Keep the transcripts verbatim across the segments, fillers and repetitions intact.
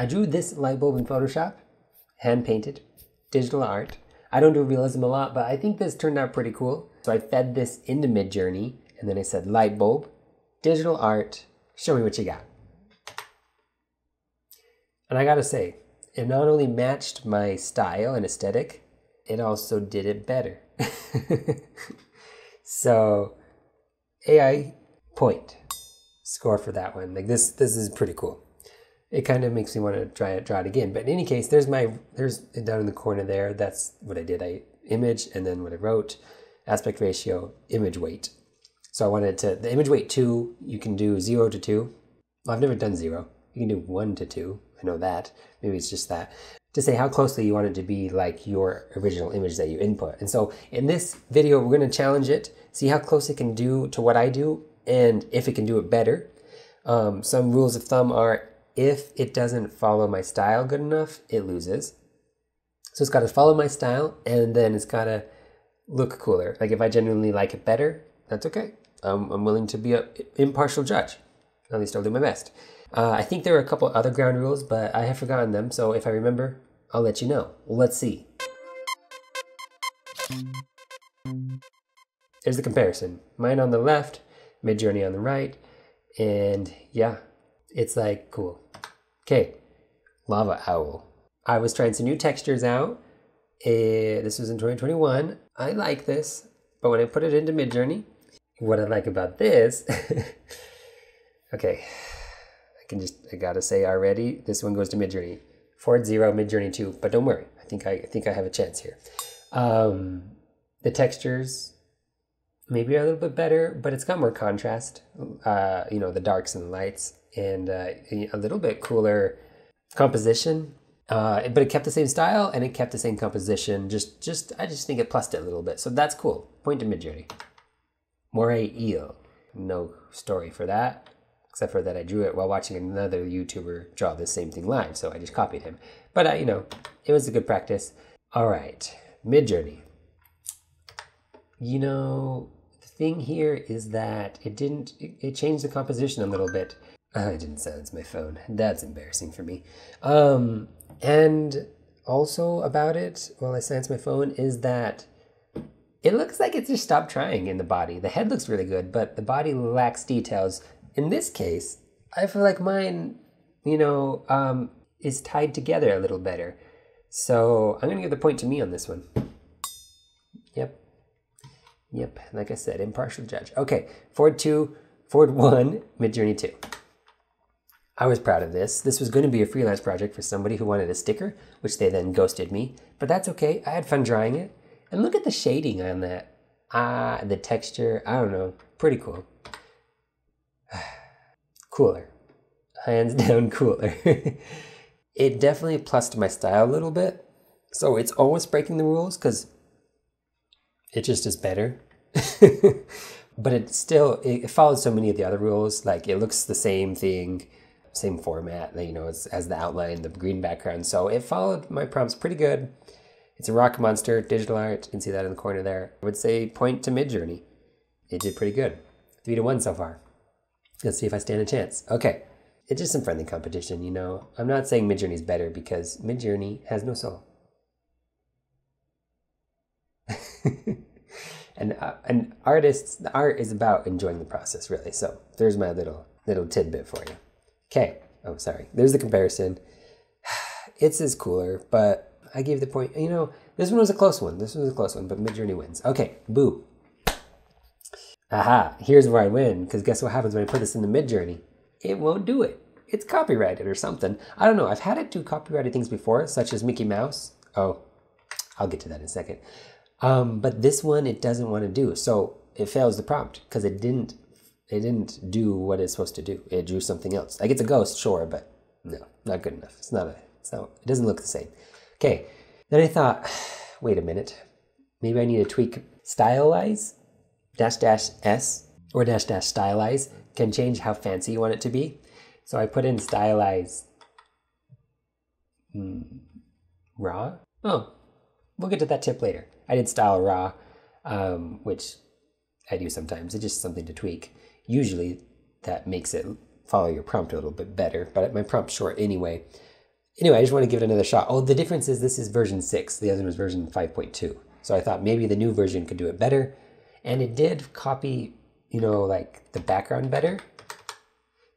I drew this light bulb in Photoshop, hand painted, digital art. I don't do realism a lot, but I think this turned out pretty cool. So I fed this into Midjourney, and then I said light bulb, digital art, show me what you got. And I gotta say, it not only matched my style and aesthetic, it also did it better. So A I point score for that one. Like this, this is pretty cool. It kind of makes me want to try it, draw it again. But in any case, there's my, there's down in the corner there. That's what I did. I image and then what I wrote, aspect ratio, image weight. So I wanted to, the image weight two, you can do zero to two. Well, I've never done zero. You can do one to two. I know that. Maybe it's just that. To say how closely you want it to be like your original image that you input. And so in this video, we're going to challenge it, see how close it can do to what I do, and if it can do it better. Um, some rules of thumb are, if it doesn't follow my style good enough, it loses. So it's got to follow my style, and then it's got to look cooler. Like if I genuinely like it better, that's okay. Um, I'm willing to be an impartial judge. At least I'll do my best. Uh, I think there were a couple other ground rules, but I have forgotten them, so if I remember, I'll let you know. Let's see. There's the comparison. Mine on the left, Midjourney on the right, and yeah, it's like cool. Okay, Lava Owl. I was trying some new textures out. Uh, this was in twenty twenty-one. I like this, but when I put it into Midjourney, what I like about this, okay. Can just I gotta say already, this one goes to Midjourney. Ford zero, Midjourney two, but don't worry. I think I, I think I have a chance here. Um, the textures maybe are a little bit better, but it's got more contrast. Uh, you know, the darks and the lights, and uh, a little bit cooler composition. Uh, but it kept the same style and it kept the same composition. Just just I just think it plussed it a little bit. So that's cool. Point to Midjourney. Moray Eel. No story for that. Except for that I drew it while watching another YouTuber draw the same thing live, so I just copied him. But, I, you know, it was a good practice. All right, Midjourney. You know, the thing here is that it didn't, it, it changed the composition a little bit. Oh, I didn't silence my phone. That's embarrassing for me. Um, and also about it, while I silence my phone, is that it looks like it's just stopped trying in the body. The head looks really good, but the body lacks details. In this case, I feel like mine, you know, um, is tied together a little better. So I'm gonna give the point to me on this one. Yep, yep, like I said, impartial judge. Okay, Ford two, Ford one, Midjourney two. I was proud of this. This was gonna be a freelance project for somebody who wanted a sticker, which they then ghosted me, but that's okay, I had fun drawing it. And look at the shading on that. Ah, the texture, I don't know, pretty cool. Cooler, hands down cooler. It definitely plussed my style a little bit. So it's almost breaking the rules because it just is better. But it still, it follows so many of the other rules. Like it looks the same thing, same format, you know, it's as the outline, the green background. So it followed my prompts pretty good. It's a rock monster, digital art. You can see that in the corner there. I would say point to Midjourney. It did pretty good. Three to one so far. Let's see if I stand a chance. Okay, it's just some friendly competition, you know. I'm not saying Midjourney's better because Midjourney has no soul. and uh, and artists, the art is about enjoying the process, really. So there's my little little tidbit for you. Okay. Oh, sorry. There's the comparison. It's is cooler, but I gave the point. You know, this one was a close one. This was a close one, but Midjourney wins. Okay. Boo. Aha, here's where I win, because guess what happens when I put this in the Midjourney? It won't do it. It's copyrighted or something. I don't know, I've had it do copyrighted things before, such as Mickey Mouse. Oh, I'll get to that in a second. Um, but this one, it doesn't want to do, so it fails the prompt, because it didn't, it didn't do what it's supposed to do. It drew something else. Like it's a ghost, sure, but no, not good enough. It's not a, so it doesn't look the same. Okay, then I thought, wait a minute, maybe I need to tweak stylize? Dash dash s or dash dash stylize can change how fancy you want it to be. So I put in stylize mm, raw. Oh, we'll get to that tip later. I did style raw, um, which I do sometimes. It's just something to tweak. Usually that makes it follow your prompt a little bit better, but my prompt's short anyway. Anyway, I just want to give it another shot. Oh, the difference is this is version six. The other one was version five point two. So I thought maybe the new version could do it better. And it did copy, you know, like the background better,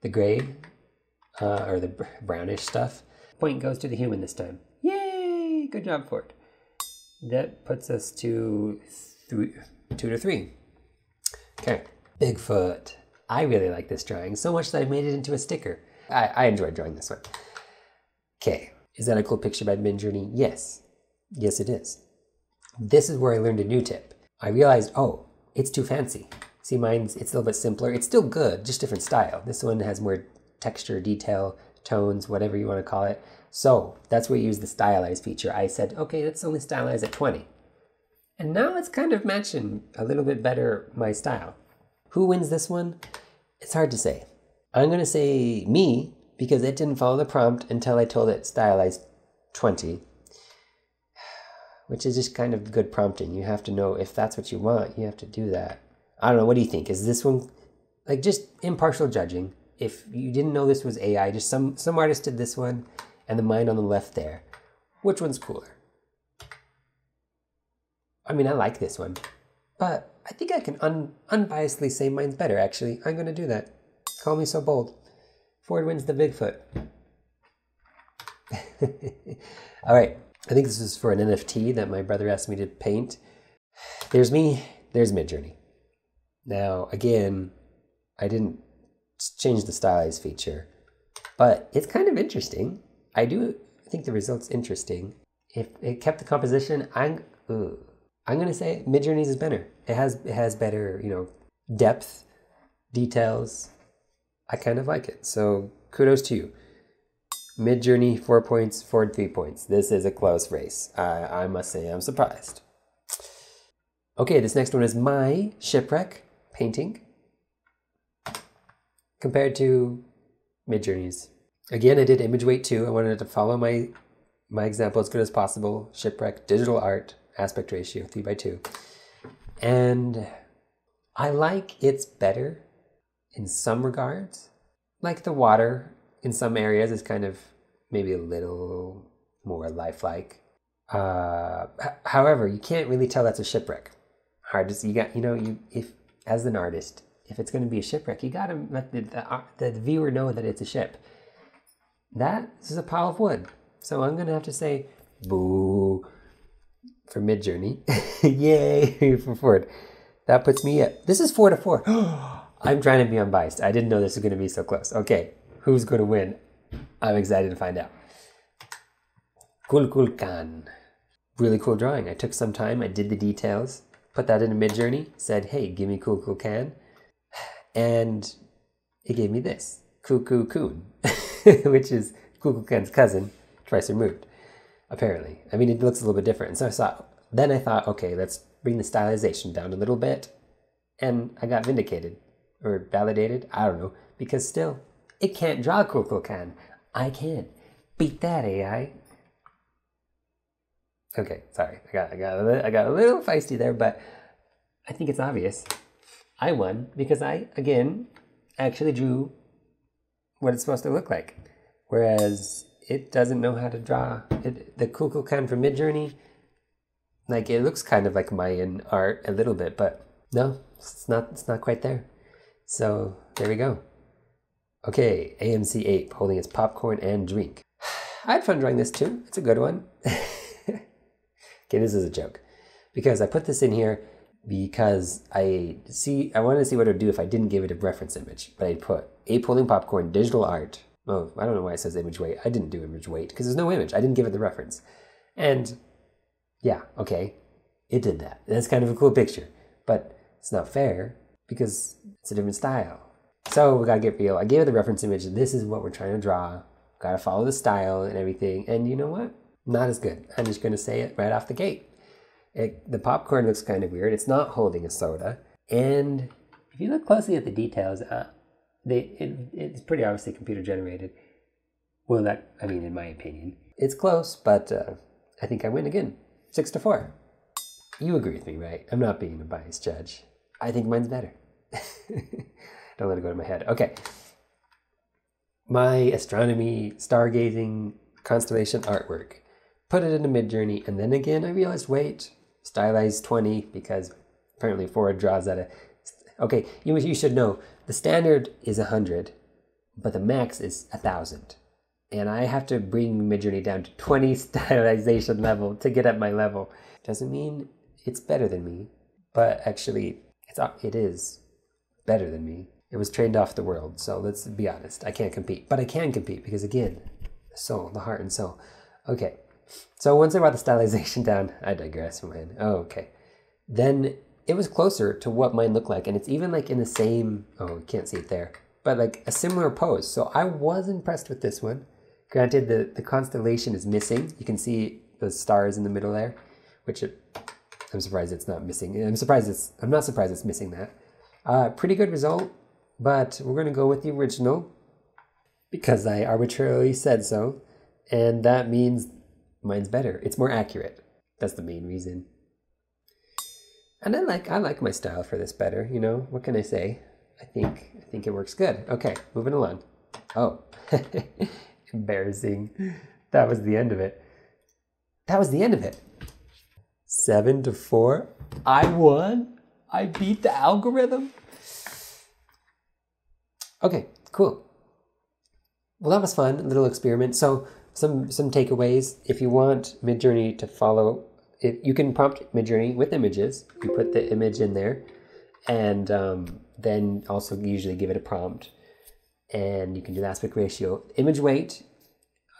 the gray uh, or the brownish stuff. Point goes to the human this time. Yay, good job, Ford. That puts us to three, two to three. Okay, Bigfoot. I really like this drawing so much that I made it into a sticker. I, I enjoyed drawing this one. Okay, is that a cool picture by Midjourney? Yes, yes it is. This is where I learned a new tip. I realized, oh, it's too fancy. See, mine's, it's a little bit simpler. It's still good, just different style. This one has more texture, detail, tones, whatever you want to call it. So that's where you use the stylized feature. I said, okay, let's only stylize at twenty. And now it's kind of matching a little bit better my style. Who wins this one? It's hard to say. I'm gonna say me, because it didn't follow the prompt until I told it stylized twenty, which is just kind of good prompting. You have to know if that's what you want, you have to do that. I don't know, what do you think? Is this one, like just impartial judging, if you didn't know this was A I, just some, some artist did this one and the mine on the left there. Which one's cooler? I mean, I like this one, but I think I can un unbiasedly say mine's better, actually. I'm gonna do that. Call me so bold. Ford wins the Bigfoot. All right, I think this is for an N F T that my brother asked me to paint. There's me, there's Midjourney. Now, again, I didn't change the stylized feature, but it's kind of interesting. I do think the result's interesting. If it kept the composition, I'm, ooh, I'm gonna say Midjourney's is better. It has, it has better, you know, depth, details. I kind of like it, so kudos to you. Midjourney, four points, Ford, three points. This is a close race. I, I must say I'm surprised. Okay, this next one is my shipwreck painting compared to Midjourney's. Again, I did image weight too. I wanted to follow my, my example as good as possible. Shipwreck, digital art, aspect ratio, three by two. And I like it's better in some regards. Like the water in some areas is kind of maybe a little more lifelike. Uh, however, you can't really tell that's a shipwreck. Hard to see. You got, you know, you if as an artist, if it's going to be a shipwreck, you got to let the, the, the viewer know that it's a ship. That this is a pile of wood. So I'm going to have to say boo for Midjourney. Yay for Ford. That puts me at, this is four to four. I'm trying to be unbiased. I didn't know this was going to be so close. Okay, who's going to win? I'm excited to find out. Kukulkan. Really cool drawing. I took some time. I did the details. Put that into Midjourney. Said, hey, give me Kukulkan. And it gave me this. Kukulkan. Which is Kukulkan's cousin, twice removed, apparently. I mean, it looks a little bit different. And so I thought, then I thought, okay, let's bring the stylization down a little bit. And I got vindicated. Or validated, I don't know, because still, it can't draw Kukulkan. I can't. Beat that, A I. Okay, sorry, I got, I got, a little, I got a little feisty there, but I think it's obvious. I won because I, again, actually drew what it's supposed to look like, whereas it doesn't know how to draw. It, the Kukulkan from Midjourney, like it looks kind of like Mayan art a little bit, but no, it's not. It's not quite there. So there we go. Okay, A M C Ape holding his popcorn and drink. I had fun drawing this too. It's a good one. Okay, this is a joke. Because I put this in here because I see I wanted to see what it would do if I didn't give it a reference image. But I put ape holding popcorn, digital art. Oh, I don't know why it says image weight. I didn't do image weight because there's no image. I didn't give it the reference. And yeah, okay, it did that. That's kind of a cool picture, but it's not fair. Because it's a different style. So we gotta get real. I gave it the reference image. This is what we're trying to draw. Gotta follow the style and everything. And you know what? Not as good. I'm just gonna say it right off the gate. It, the popcorn looks kind of weird. It's not holding a soda. And if you look closely at the details, uh, they it, it's pretty obviously computer generated. Well, that, I mean, in my opinion. It's close, but uh, I think I win again. Six to four. You agree with me, right? I'm not being a biased judge. I think mine's better. Don't let it go to my head. Okay. My astronomy, stargazing, constellation artwork. Put it into Midjourney, and then again I realized, wait, stylized twenty, because apparently Ford draws at a... Okay, you, you should know, the standard is one hundred, but the max is one thousand. And I have to bring Midjourney down to twenty stylization level to get up my level. Doesn't mean it's better than me, but actually it's, it is better than me. It was trained off the world, so let's be honest. I can't compete, but I can compete because, again, the soul, the heart and soul. Okay. So once I brought the stylization down, I digress, man. Oh, okay. Then it was closer to what mine looked like. And it's even like in the same, oh, you can't see it there, but like a similar pose. So I was impressed with this one. Granted, the, the constellation is missing. You can see the stars in the middle there, which it, I'm surprised it's not missing. I'm surprised it's, I'm not surprised it's missing that. Uh, pretty good result, but we're going to go with the original because I arbitrarily said so. And that means mine's better. It's more accurate. That's the main reason. And I like I like my style for this better, you know? What can I say? I think I think it works good. Okay, moving along. Oh. Embarrassing. That was the end of it. That was the end of it. Seven to four. I won. I beat the algorithm. Okay, cool. Well, that was fun, a little experiment. So Some some takeaways. If you want Midjourney to follow, if you can prompt Midjourney with images. You put the image in there, and um, then also usually give it a prompt, and you can do the aspect ratio, image weight.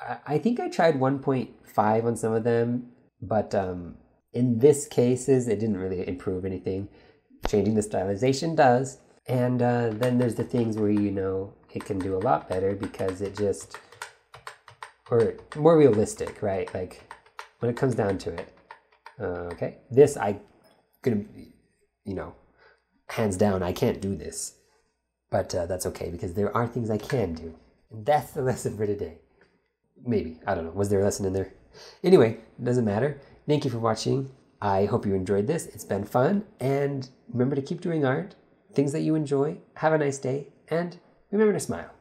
I, I think I tried one point five on some of them, but um, in this cases it didn't really improve anything. Changing the stylization does, and uh, then there's the things where you know it can do a lot better because it just. Or more realistic, right? Like when it comes down to it. Uh, okay, this I, gonna, you know, hands down I can't do this, but uh, that's okay because there are things I can do, and that's the lesson for today. Maybe I don't know. Was there a lesson in there? Anyway, it doesn't matter. Thank you for watching. I hope you enjoyed this. It's been fun, and remember to keep doing art, things that you enjoy. Have a nice day, and remember to smile.